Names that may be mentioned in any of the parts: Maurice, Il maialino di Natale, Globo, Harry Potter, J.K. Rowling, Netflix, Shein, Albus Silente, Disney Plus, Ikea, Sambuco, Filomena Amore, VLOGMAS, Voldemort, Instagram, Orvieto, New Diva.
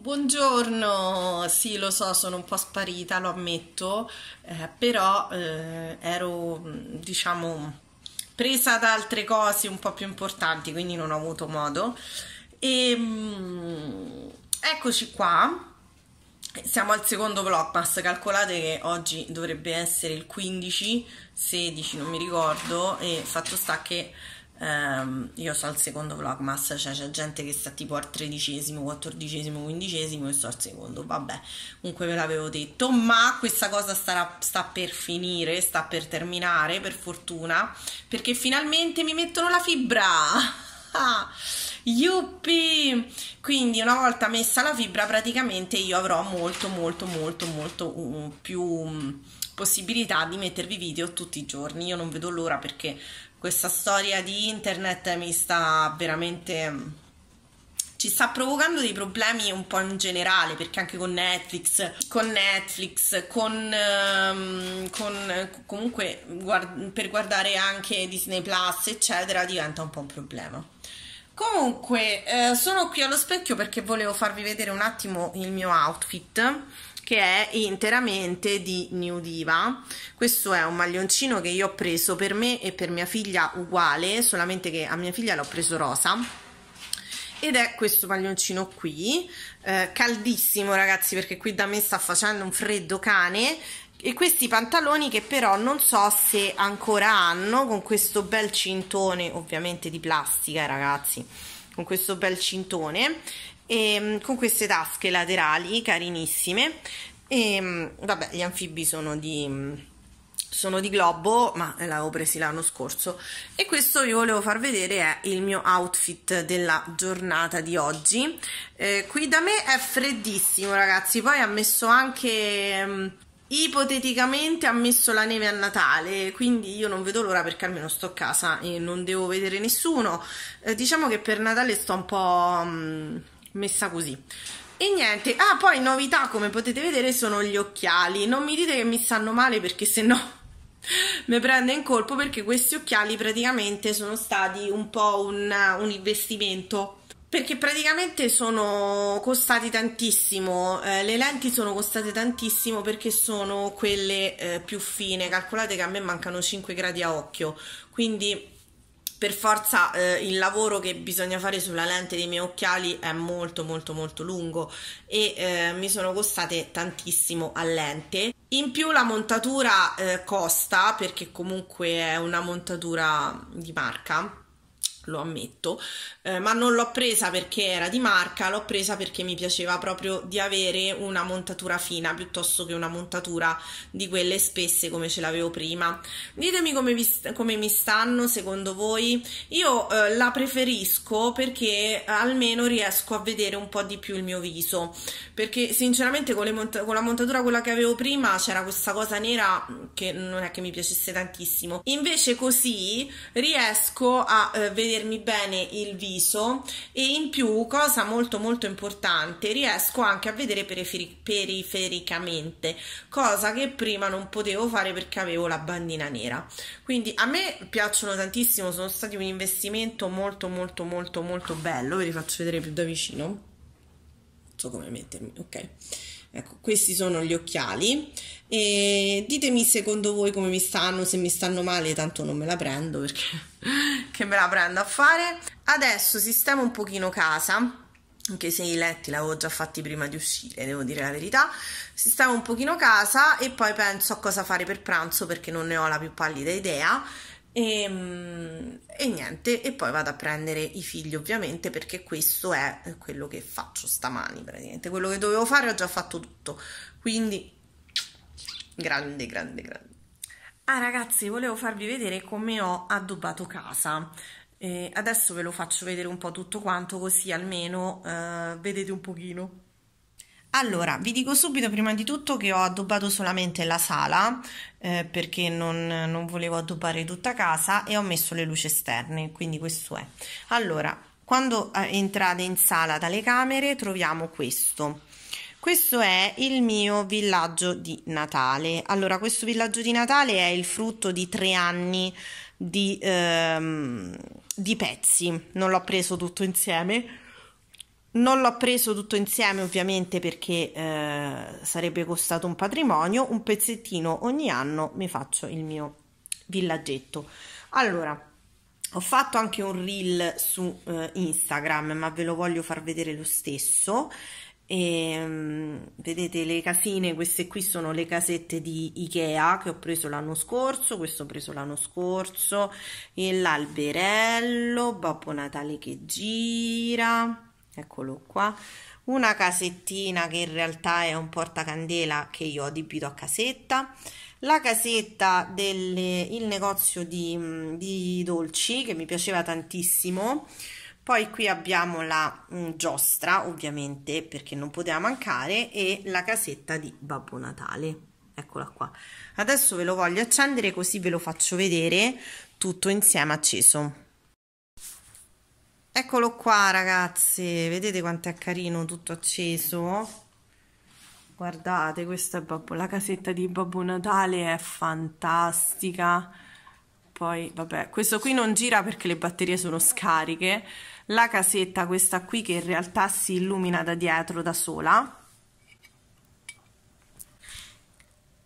Buongiorno, sì lo so, sono un po' sparita, lo ammetto, però ero, diciamo, presa da altre cose un po' più importanti, quindi non ho avuto modo. E eccoci qua, siamo al secondo vlogmas. Calcolate che oggi dovrebbe essere il 15 16, non mi ricordo, e fatto sta che io sto al secondo vlogmas, cioè c'è gente che sta tipo al 13º, 14º, 15º e sto al secondo. Vabbè, comunque ve l'avevo detto, ma questa cosa sta per finire, sta per terminare, per fortuna, perché finalmente mi mettono la fibra. Yuppie! Quindi una volta messa la fibra praticamente io avrò molto più possibilità di mettervi video tutti i giorni. Io non vedo l'ora, perché questa storia di internet mi sta veramente... ci sta provocando dei problemi un po' in generale, perché anche con Netflix, comunque per guardare anche Disney Plus eccetera diventa un po' un problema. Comunque sono qui allo specchio perché volevo farvi vedere un attimo il mio outfit, che è interamente di New Diva. Questo è un maglioncino che io ho preso per me e per mia figlia uguale, solamente che a mia figlia l'ho preso rosa. Ed è questo maglioncino qui, caldissimo ragazzi, perché qui da me sta facendo un freddo cane, e questi pantaloni che però non so se ancora hanno, con questo bel cintone ovviamente di plastica ragazzi, con questo bel cintone e con queste tasche laterali carinissime. E vabbè, gli anfibi sono di Globo, ma l'avevo presi l'anno scorso. E questo vi volevo far vedere è il mio outfit della giornata di oggi. Qui da me è freddissimo ragazzi, poi ha messo anche ipoteticamente ha messo la neve a Natale, quindi io non vedo l'ora, perché almeno sto a casa e non devo vedere nessuno. Diciamo che per Natale sto un po' messa così. E niente, ah, poi novità come potete vedere sono gli occhiali. Non mi dite che mi stanno male, perché se no mi prende in colpo, perché questi occhiali praticamente sono stati un po' un investimento, perché praticamente sono costati tantissimo. Le lenti sono costate tantissimo perché sono quelle più fine. Calcolate che a me mancano 5 gradi a occhio, quindi per forza il lavoro che bisogna fare sulla lente dei miei occhiali è molto lungo, e mi sono costate tantissimo a lente. In più la montatura costa, perché comunque è una montatura di marca, lo ammetto, ma non l'ho presa perché era di marca, l'ho presa perché mi piaceva proprio di avere una montatura fina piuttosto che una montatura di quelle spesse come ce l'avevo prima. Ditemi come mi stanno secondo voi. Io la preferisco perché almeno riesco a vedere un po' di più il mio viso, perché sinceramente con la montatura quella che avevo prima c'era questa cosa nera che non è che mi piacesse tantissimo. Invece così riesco a vedere bene il viso, e in più, cosa molto importante, riesco anche a vedere perifericamente, cosa che prima non potevo fare perché avevo la bandina nera. Quindi a me piacciono tantissimo, sono stati un investimento molto bello. Ve li faccio vedere più da vicino, non so come mettermi, ok. Ecco, questi sono gli occhiali, e ditemi secondo voi come mi stanno, se mi stanno male, tanto non me la prendo, perché che me la prendo a fare. Adesso sistemo un pochino casa, anche se i letti l'avevo già fatti prima di uscire, devo dire la verità. Sistemo un pochino casa e poi penso a cosa fare per pranzo, perché non ne ho la più pallida idea. E niente, e poi vado a prendere i figli ovviamente, perché questo è quello che faccio stamani praticamente. Quello che dovevo fare ho già fatto tutto, quindi grande. Ah ragazzi, volevo farvi vedere come ho addobbato casa. Adesso ve lo faccio vedere un po' tutto quanto, così almeno vedete un pochino. Allora, vi dico subito prima di tutto che ho addobbato solamente la sala, perché non volevo addobbare tutta casa, e ho messo le luci esterne, quindi questo è. Allora, quando entrate in sala dalle camere troviamo questo. Questo è il mio villaggio di Natale. Allora, questo villaggio di Natale è il frutto di 3 anni di pezzi, non l'ho preso tutto insieme. Non l'ho preso tutto insieme ovviamente perché sarebbe costato un patrimonio, un pezzettino ogni anno mi faccio il mio villaggetto. Allora, ho fatto anche un reel su Instagram, ma ve lo voglio far vedere lo stesso. E, vedete le casine, queste qui sono le casette di Ikea che ho preso l'anno scorso, questo ho preso l'anno scorso, e l'alberello, Babbo Natale che gira... Eccolo qua, una casettina che in realtà è un portacandela che io ho adibito a casetta, la casetta del negozio di dolci che mi piaceva tantissimo, poi qui abbiamo la giostra ovviamente perché non poteva mancare, e la casetta di Babbo Natale, eccola qua. Adesso ve lo voglio accendere così ve lo faccio vedere tutto insieme acceso. Eccolo qua ragazzi, vedete quanto è carino tutto acceso? Guardate, questa è la casetta di Babbo Natale, è fantastica. Poi vabbè, questo qui non gira perché le batterie sono scariche. La casetta questa qui che in realtà si illumina da dietro da sola.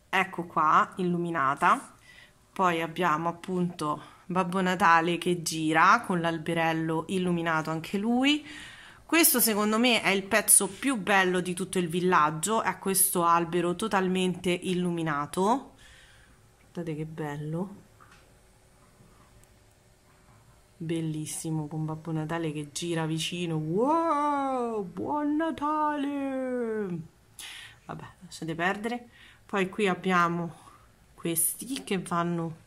Ecco qua, illuminata. Poi abbiamo appunto... Babbo Natale che gira con l'alberello illuminato anche lui. Questo secondo me è il pezzo più bello di tutto il villaggio, è questo albero totalmente illuminato, guardate che bello, bellissimo, con Babbo Natale che gira vicino. Wow, buon Natale, vabbè lasciate perdere. Poi qui abbiamo questi che vanno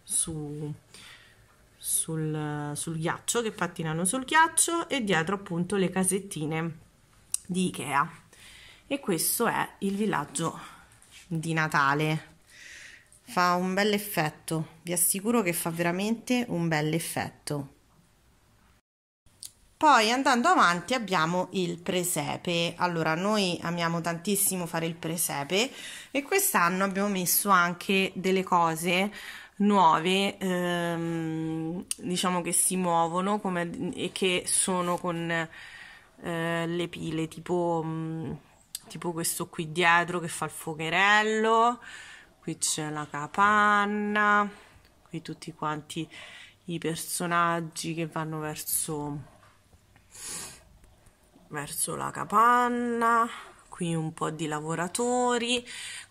sul ghiaccio, che pattinano sul ghiaccio, e dietro appunto le casettine di Ikea. E questo è il villaggio di Natale, fa un bel effetto, vi assicuro che fa veramente un bel effetto. Poi andando avanti abbiamo il presepe. Allora, noi amiamo tantissimo fare il presepe e quest'anno abbiamo messo anche delle cose nuove, diciamo che si muovono e che sono con le pile, tipo questo qui dietro che fa il fuocherello, qui c'è la capanna, qui tutti quanti i personaggi che vanno verso la capanna, qui un po' di lavoratori.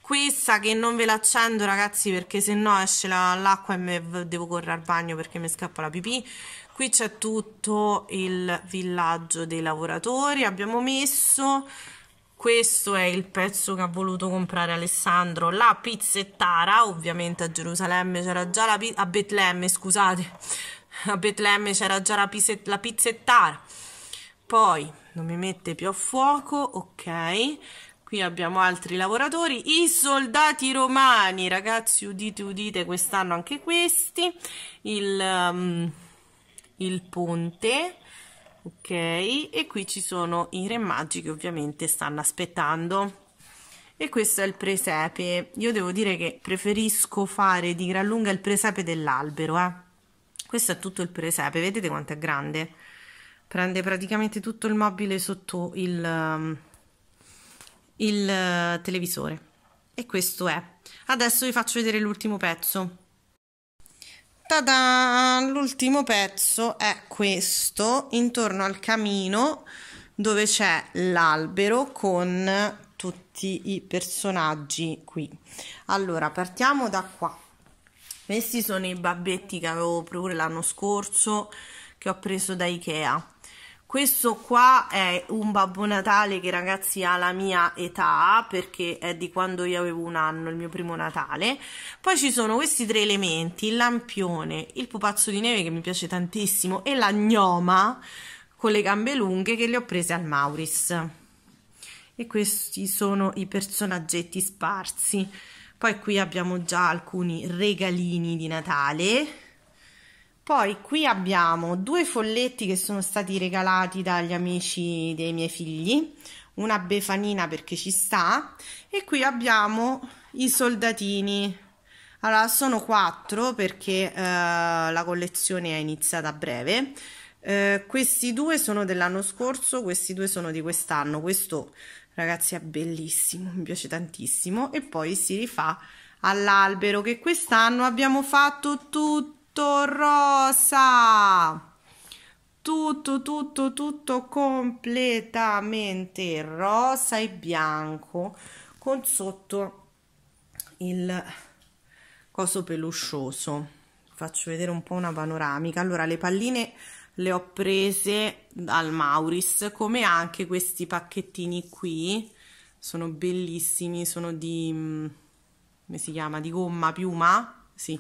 Questa che non ve l'accendo ragazzi perché se no esce l'acqua e devo correre al bagno perché mi scappa la pipì. Qui c'è tutto il villaggio dei lavoratori, abbiamo messo, questo è il pezzo che ha voluto comprare Alessandro, la pizzettara, ovviamente a Gerusalemme c'era già a Betlemme, scusate, a Betlemme c'era già la pizzettara. Poi non mi mette più a fuoco, ok. Qui abbiamo altri lavoratori, i soldati romani, ragazzi, udite udite, quest'anno anche questi, il ponte, ok, e qui ci sono i re magi che ovviamente stanno aspettando. E questo è il presepe. Io devo dire che preferisco fare di gran lunga il presepe dell'albero, Questo è tutto il presepe, vedete quanto è grande? Prende praticamente tutto il mobile sotto il televisore. E questo è. Adesso vi faccio vedere l'ultimo pezzo. Ta-da! L'ultimo pezzo è questo, intorno al camino dove c'è l'albero con tutti i personaggi qui. Allora, partiamo da qua. Questi sono i babbetti che avevo pure l'anno scorso, che ho preso da Ikea. Questo qua è un Babbo Natale che ragazzi ha la mia età perché è di quando io avevo un anno, il mio primo Natale. Poi ci sono questi tre elementi, il lampione, il pupazzo di neve che mi piace tantissimo e la gnoma con le gambe lunghe che le ho prese al Maurice. E questi sono i personaggetti sparsi. Poi qui abbiamo già alcuni regalini di Natale. Poi qui abbiamo due folletti che sono stati regalati dagli amici dei miei figli, una befanina perché ci sta, e qui abbiamo i soldatini. Allora sono 4 perché la collezione è iniziata a breve, Questi due sono dell'anno scorso, questi due sono di quest'anno. Questo, ragazzi, è bellissimo, mi piace tantissimo. E poi si rifà all'albero, che quest'anno abbiamo fatto tutto rosa, tutto completamente rosa e bianco, con sotto il coso peluscioso. Faccio vedere un po' una panoramica. Allora, le palline le ho prese dal Maurice, come anche questi pacchettini qui, sono bellissimi, sono di, come si chiama, di gomma piuma, sì.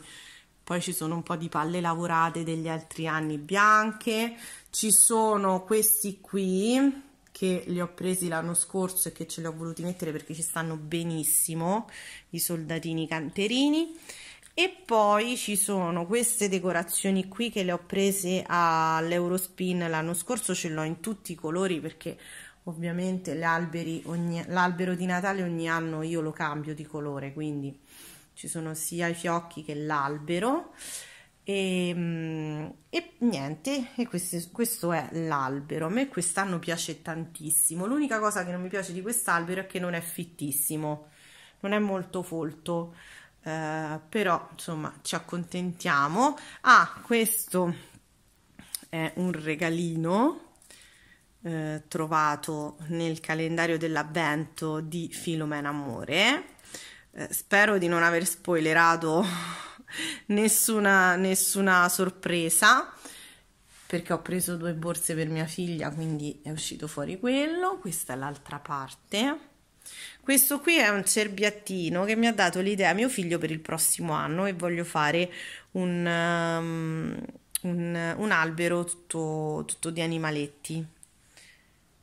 Poi ci sono un po' di palle lavorate degli altri anni bianche. Ci sono questi qui che li ho presi l'anno scorso e che ce li ho voluti mettere perché ci stanno benissimo, i soldatini canterini. E poi ci sono queste decorazioni qui che le ho prese all'Eurospin l'anno scorso, ce l'ho in tutti i colori perché ovviamente l'albero di Natale ogni anno io lo cambio di colore, quindi ci sono sia i fiocchi che l'albero e niente, e questo è l'albero. A me quest'anno piace tantissimo. L'unica cosa che non mi piace di quest'albero è che non è fittissimo, non è molto folto, però insomma ci accontentiamo. Ah, questo è un regalino trovato nel calendario dell'avvento di Filomena Amore. Spero di non aver spoilerato nessuna sorpresa, perché ho preso due borse per mia figlia, quindi è uscito fuori quello. Questa è l'altra parte. Questo qui è un cerbiattino che mi ha dato l'idea mio figlio per il prossimo anno, e voglio fare un albero tutto di animaletti.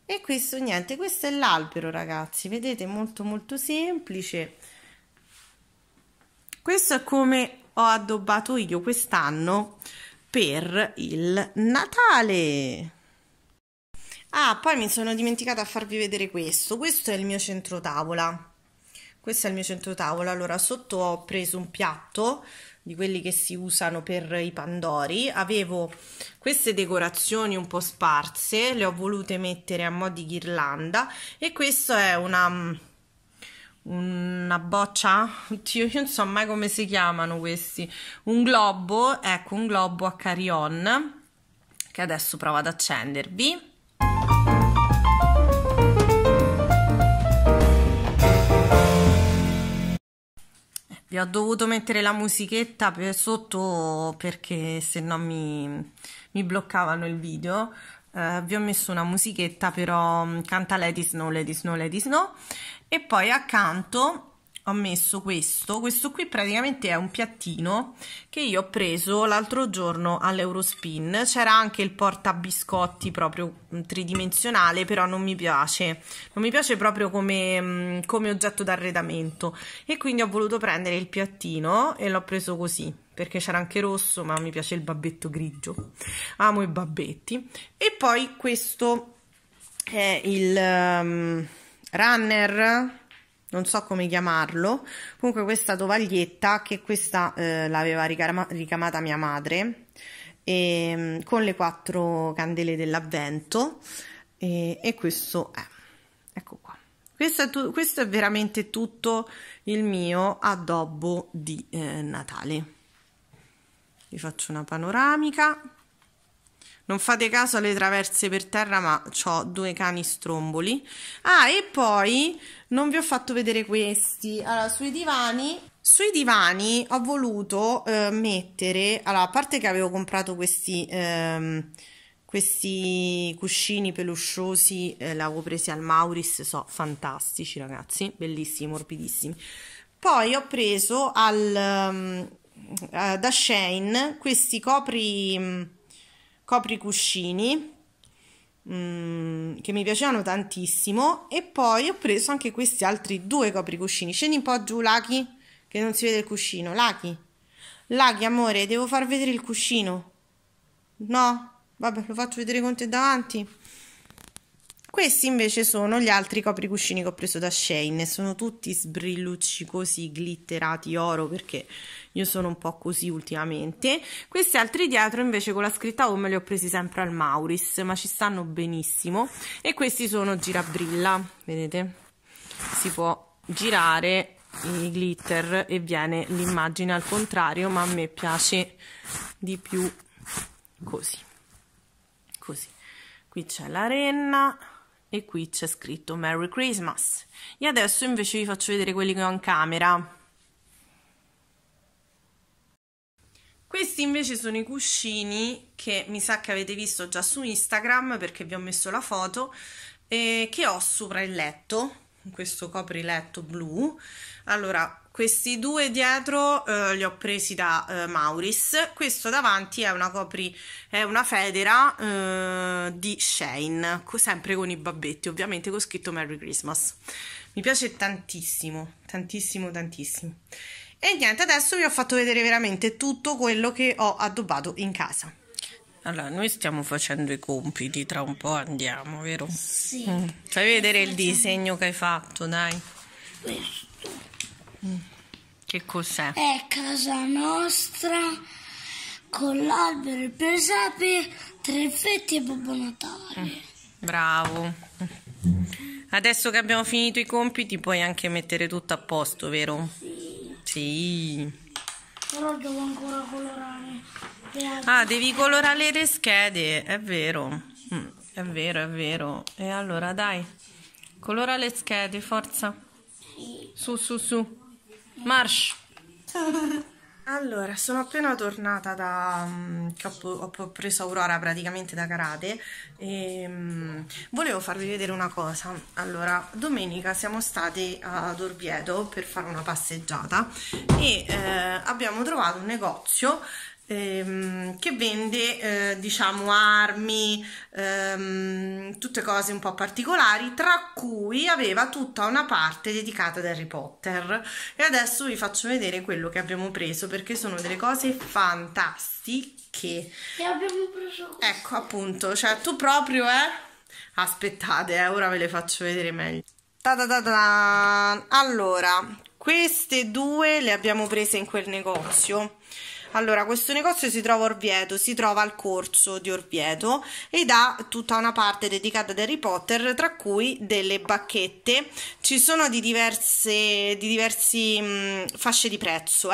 E questo, niente, questo è l'albero, ragazzi, vedete, molto molto semplice. Questo è come ho addobbato io quest'anno per il Natale. Ah, poi mi sono dimenticata a farvi vedere questo. Questo è il mio centrotavola. Questo è il mio centrotavola. Allora, sotto ho preso un piatto di quelli che si usano per i pandori. Avevo queste decorazioni un po' sparse, le ho volute mettere a mo' di ghirlanda. E questo è una boccia, oddio, io non so mai come si chiamano questi, un globo, ecco, un globo a carillon, che adesso provo ad accendervi. Vi ho dovuto mettere la musichetta per sotto perché se no mi bloccavano il video. Vi ho messo una musichetta, però canta Lady Snow, Lady Snow, Lady Snow. E poi accanto ho messo questo qui praticamente è un piattino che io ho preso l'altro giorno all'Eurospin. C'era anche il porta biscotti proprio tridimensionale, però non mi piace proprio come oggetto d'arredamento, e quindi ho voluto prendere il piattino e l'ho preso così, perché c'era anche rosso, ma mi piace il babbetto grigio, amo i babbetti. E poi questo è il runner, non so come chiamarlo, comunque questa tovaglietta, che questa l'aveva ricamata mia madre, e con le 4 candele dell'avvento, e questo è, ecco qua, questo è veramente tutto il mio addobbo di Natale. Vi faccio una panoramica. Non fate caso alle traverse per terra, ma ho 2 cani stromboli. Ah, e poi non vi ho fatto vedere questi. Allora, sui divani ho voluto mettere, allora, a parte che avevo comprato questi cuscini pelusciosi, li avevo presi al Maurice, sono fantastici, ragazzi, bellissimi, morbidissimi. Poi ho preso da Shein questi copricuscini che mi piacevano tantissimo, e poi ho preso anche questi altri 2 copricuscini. Scendi un po' giù, Lucky, che non si vede il cuscino. Lucky amore, devo far vedere il cuscino. No? Vabbè, lo faccio vedere con te davanti. Questi invece sono gli altri copricuscini che ho preso da Shein e sono tutti sbrilluccicosi, glitterati oro, perché io sono un po' così ultimamente. Questi altri dietro invece con la scritta home li ho presi sempre al Maurice, ma ci stanno benissimo. E questi sono girabrilla, vedete? Si può girare i glitter e viene l'immagine al contrario, ma a me piace di più così. Così. Qui c'è la renna e qui c'è scritto Merry Christmas. E adesso invece vi faccio vedere quelli che ho in camera. Questi invece sono i cuscini che mi sa che avete visto già su Instagram, perché vi ho messo la foto, che ho sopra il letto, questo copriletto blu. Allora, questi due dietro li ho presi da Maurice, questo davanti è una federa di Shein, sempre con i babbetti, ovviamente con scritto Merry Christmas. Mi piace tantissimo, tantissimo, tantissimo. E niente, adesso vi ho fatto vedere veramente tutto quello che ho addobbato in casa. Allora, noi stiamo facendo i compiti, tra un po' andiamo, vero? Sì. Fai vedere il disegno che hai fatto, dai. Che cos'è? È casa nostra, con l'albero, il presepe, tre fetti e Babbo Natale. Bravo. Adesso che abbiamo finito i compiti puoi anche mettere tutto a posto, vero? Sì. Sì. Però devo ancora colorare. Ah, devi colorare le schede, è vero. È vero, è vero. E allora dai, colora le schede, forza. Su, su, su. Marsh. Allora, sono appena tornata da... ho preso Aurora praticamente da karate e volevo farvi vedere una cosa. Allora, domenica siamo state ad Orvieto per fare una passeggiata e abbiamo trovato un negozio che vende diciamo armi, tutte cose un po' particolari, tra cui aveva tutta una parte dedicata ad Harry Potter. E adesso vi faccio vedere quello che abbiamo preso, perché sono delle cose fantastiche. E abbiamo preso questo. Ecco, appunto, cioè tu proprio aspettate, ora ve le faccio vedere meglio. Ta ta ta ta. Allora, queste due le abbiamo prese in quel negozio. Allora, questo negozio si trova a Orvieto, si trova al corso di Orvieto ed ha tutta una parte dedicata ad Harry Potter, tra cui delle bacchette. Ci sono di diverse fasce di prezzo.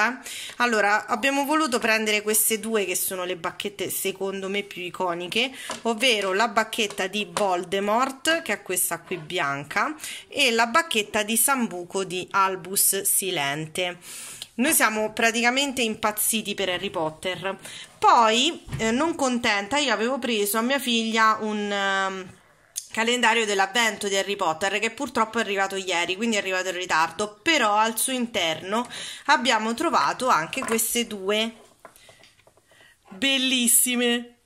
Allora, abbiamo voluto prendere queste due che sono le bacchette secondo me più iconiche, ovvero la bacchetta di Voldemort, che è questa qui bianca, e la bacchetta di Sambuco di Albus Silente. Noi siamo praticamente impazziti per Harry Potter. Poi, non contenta, io avevo preso a mia figlia un calendario dell'avvento di Harry Potter, che purtroppo è arrivato ieri, quindi è arrivato in ritardo, però al suo interno abbiamo trovato anche queste due bellissime,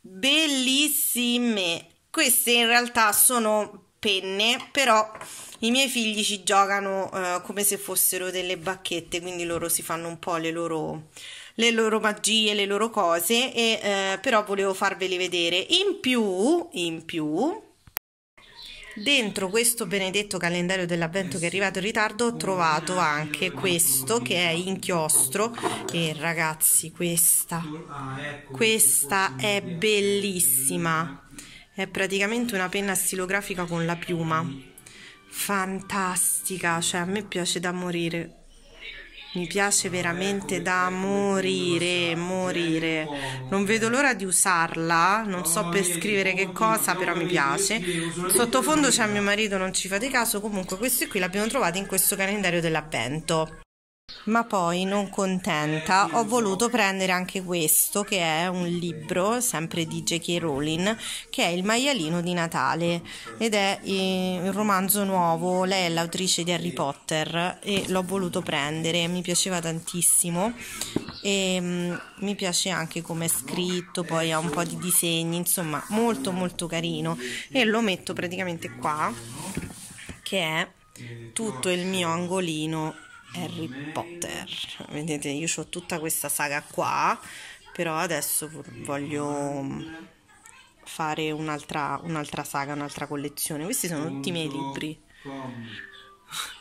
bellissime. Queste in realtà sono penne, però i miei figli ci giocano come se fossero delle bacchette, quindi loro si fanno un po' le loro magie, le loro cose, e però volevo farveli vedere. In più, dentro questo benedetto calendario dell'avvento che è arrivato in ritardo ho trovato anche questo che è inchiostro, e ragazzi questa è bellissima. È praticamente una penna stilografica con la piuma. Fantastica, cioè a me piace da morire. Mi piace veramente da morire. Non vedo l'ora di usarla, non so per scrivere che cosa, però mi piace. Sottofondo c'è mio marito, non ci fate caso. Comunque questi qui l'abbiamo trovato in questo calendario dell'avvento. Ma poi, non contenta, ho voluto prendere anche questo, che è un libro sempre di J.K. Rowling, che è Il maialino di Natale, ed è un romanzo nuovo. Lei è l'autrice di Harry Potter e l'ho voluto prendere, mi piaceva tantissimo e mi piace anche come è scritto, poi ha un po' di disegni, insomma molto molto carino, e lo metto praticamente qua, che è tutto il mio angolino Harry Potter. Vedete, io ho tutta questa saga qua, però adesso voglio fare un'altra saga, un'altra collezione. Questi sono tutti i miei libri.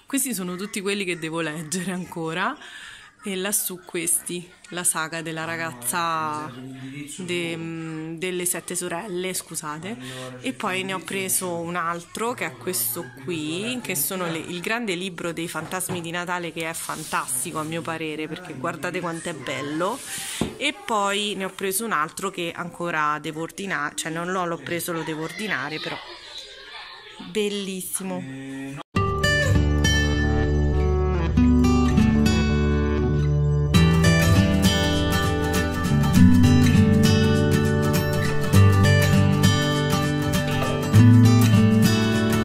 Questi sono tutti quelli che devo leggere ancora. E lassù questi, la saga della ragazza delle sette sorelle, scusate. E poi ne ho preso un altro che è questo qui, che sono il grande libro dei fantasmi di Natale, che è fantastico a mio parere, perché guardate quanto è bello. E poi ne ho preso un altro che ancora devo ordinare, cioè non l'ho preso, lo devo ordinare, però bellissimo.